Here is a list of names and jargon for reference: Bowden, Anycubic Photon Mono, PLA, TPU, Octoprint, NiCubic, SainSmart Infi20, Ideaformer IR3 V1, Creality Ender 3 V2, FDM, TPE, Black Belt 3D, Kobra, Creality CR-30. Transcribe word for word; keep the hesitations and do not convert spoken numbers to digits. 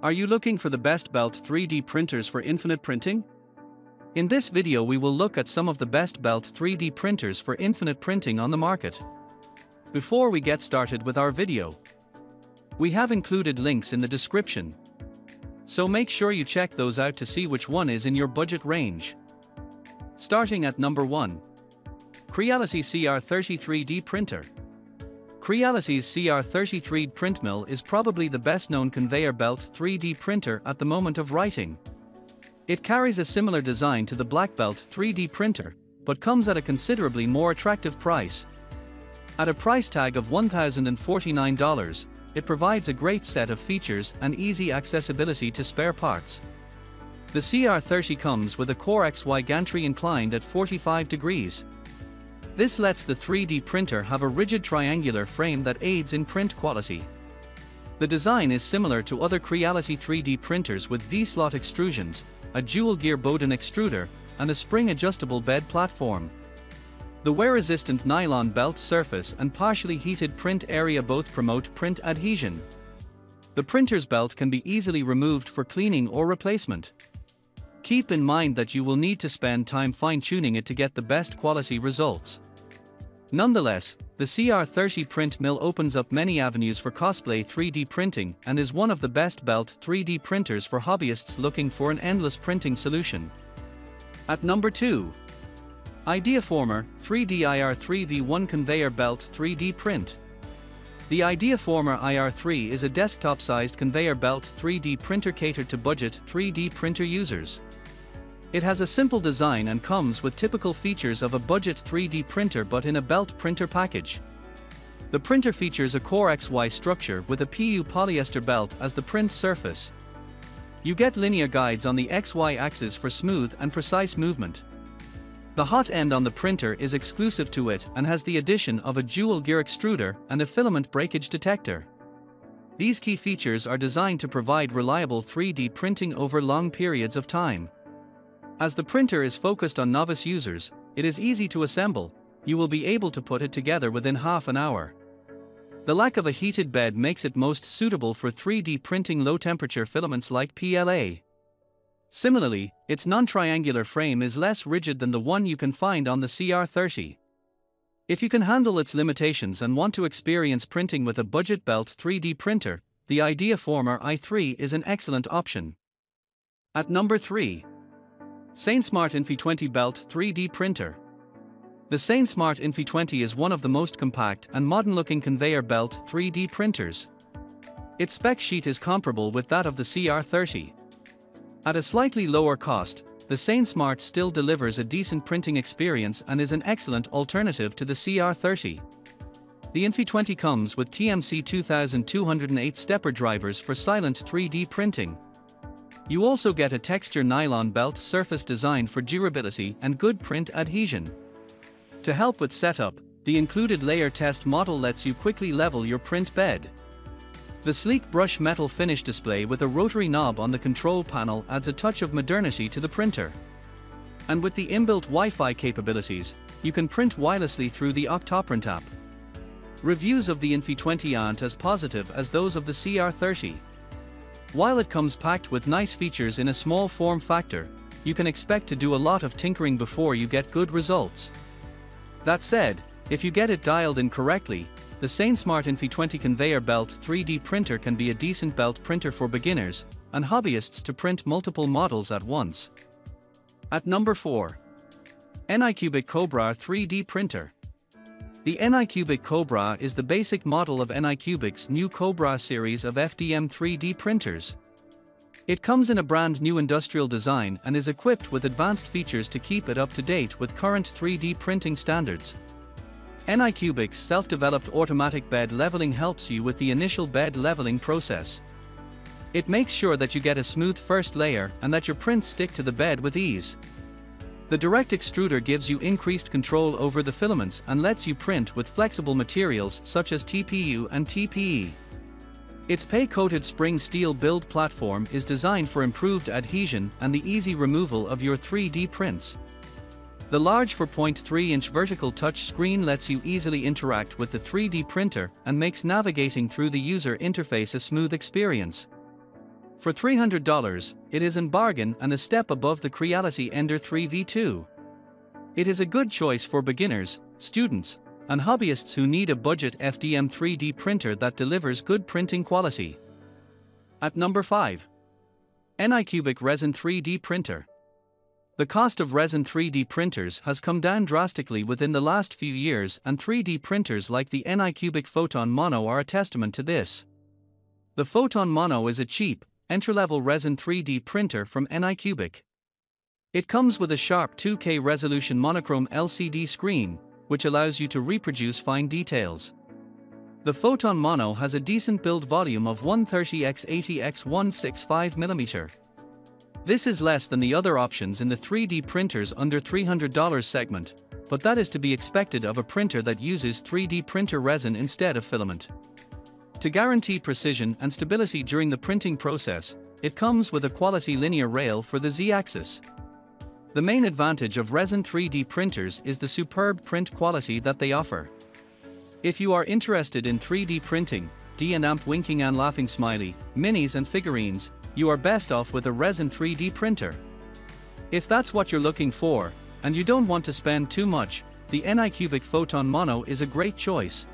Are you looking for the best Belt three D printers for infinite printing? In this video we will look at some of the best Belt three D printers for infinite printing on the market. Before we get started with our video, we have included links in the description, so make sure you check those out to see which one is in your budget range. Starting at number one. Creality C R thirty three D Printer. Creality's C R thirty three D printmill is probably the best-known conveyor belt three D printer at the moment of writing. It carries a similar design to the Black Belt three D printer, but comes at a considerably more attractive price. At a price tag of one thousand forty-nine dollars, it provides a great set of features and easy accessibility to spare parts. The C R thirty comes with a Core X Y gantry inclined at forty-five degrees. This lets the three D printer have a rigid triangular frame that aids in print quality. The design is similar to other Creality three D printers with V-slot extrusions, a dual-gear Bowden extruder, and a spring-adjustable bed platform. The wear-resistant nylon belt surface and partially heated print area both promote print adhesion. The printer's belt can be easily removed for cleaning or replacement. Keep in mind that you will need to spend time fine-tuning it to get the best quality results. Nonetheless, the C R thirty print mill opens up many avenues for cosplay three D printing and is one of the best belt three D printers for hobbyists looking for an endless printing solution. At number two. Ideaformer three D I R three V one Conveyor Belt three D Print. The Ideaformer I R three is a desktop-sized conveyor belt three D printer catered to budget three D printer users. It has a simple design and comes with typical features of a budget three D printer but in a belt printer package. The printer features a Core X Y structure with a P U polyester belt as the print surface. You get linear guides on the X Y axis for smooth and precise movement. The hot end on the printer is exclusive to it and has the addition of a dual gear extruder and a filament breakage detector. These key features are designed to provide reliable three D printing over long periods of time. As the printer is focused on novice users, it is easy to assemble. You will be able to put it together within half an hour. The lack of a heated bed makes it most suitable for three D printing low-temperature filaments like P L A. Similarly, its non-triangular frame is less rigid than the one you can find on the C R thirty. If you can handle its limitations and want to experience printing with a budget belt three D printer, the Ideaformer I three is an excellent option. At number three. SainSmart Infi twenty Belt three D Printer. The SainSmart Infi twenty is one of the most compact and modern-looking conveyor belt three D printers. Its spec sheet is comparable with that of the C R thirty. At a slightly lower cost, the SainSmart still delivers a decent printing experience and is an excellent alternative to the C R thirty. The Infi twenty comes with T M C two thousand two hundred eight stepper drivers for silent three D printing. You also get a texture nylon belt surface designed for durability and good print adhesion. To help with setup, the included layer test model lets you quickly level your print bed. The sleek brush metal finish display with a rotary knob on the control panel adds a touch of modernity to the printer. And with the inbuilt Wi-Fi capabilities, you can print wirelessly through the Octoprint app. Reviews of the Infi twenty aren't as positive as those of the C R thirty. While it comes packed with nice features in a small form factor, you can expect to do a lot of tinkering before you get good results. That said, if you get it dialed in correctly, the SainSmart Infi twenty Conveyor Belt three D printer can be a decent belt printer for beginners and hobbyists to print multiple models at once. At number four. NiCubic Kobra three D Printer. The NiCubic Kobra is the basic model of NiCubic's new Kobra series of F D M three D printers. It comes in a brand new industrial design and is equipped with advanced features to keep it up to date with current three D printing standards. NiCubic's self-developed automatic bed leveling helps you with the initial bed leveling process. It makes sure that you get a smooth first layer and that your prints stick to the bed with ease. The direct extruder gives you increased control over the filaments and lets you print with flexible materials such as T P U and T P E. Its pay-coated spring steel build platform is designed for improved adhesion and the easy removal of your three D prints. The large four point three inch vertical touch screen lets you easily interact with the three D printer and makes navigating through the user interface a smooth experience. For three hundred dollars, it is a bargain and a step above the Creality Ender three V two. It is a good choice for beginners, students, and hobbyists who need a budget F D M three D printer that delivers good printing quality. At number five. Anycubic Resin three D Printer. The cost of resin three D printers has come down drastically within the last few years, and three D printers like the Anycubic Photon Mono are a testament to this. The Photon Mono is a cheap, entry-level resin three D printer from Anycubic. It comes with a sharp two K resolution monochrome L C D screen, which allows you to reproduce fine details. The Photon Mono has a decent build volume of one thirty by eighty by one sixty-five millimeters. This is less than the other options in the three D printers under three hundred dollars segment, but that is to be expected of a printer that uses three D printer resin instead of filament. To guarantee precision and stability during the printing process, it comes with a quality linear rail for the Z-axis. The main advantage of resin three D printers is the superb print quality that they offer. If you are interested in three D printing, D and amp winking and laughing smiley, minis and figurines, you are best off with a resin three D printer. If that's what you're looking for, and you don't want to spend too much, the Anycubic Photon Mono is a great choice.